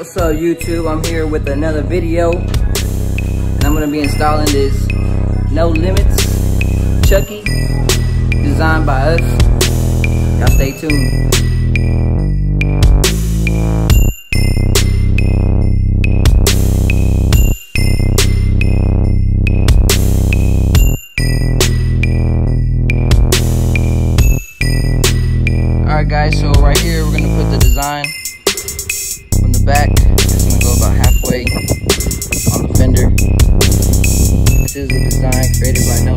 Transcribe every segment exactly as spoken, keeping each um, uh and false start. What's up YouTube, I'm here with another video and I'm going to be installing this No Limitz Chucky designed by us. Y'all stay tuned. Alright guys, so right here we're going to put the design from the back. It's going to go about halfway on the fender. This is a design created by No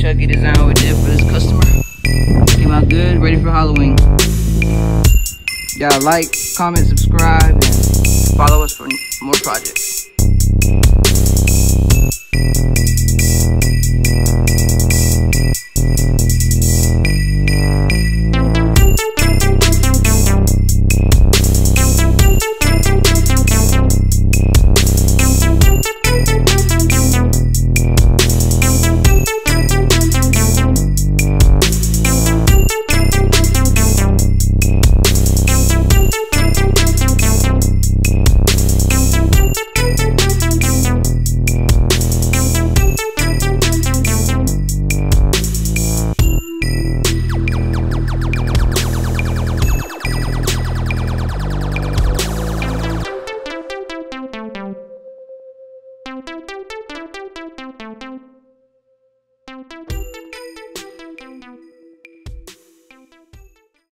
Chucky design we did for this customer. Came out good, ready for Halloween. Y'all like, comment, subscribe, and follow us for more projects.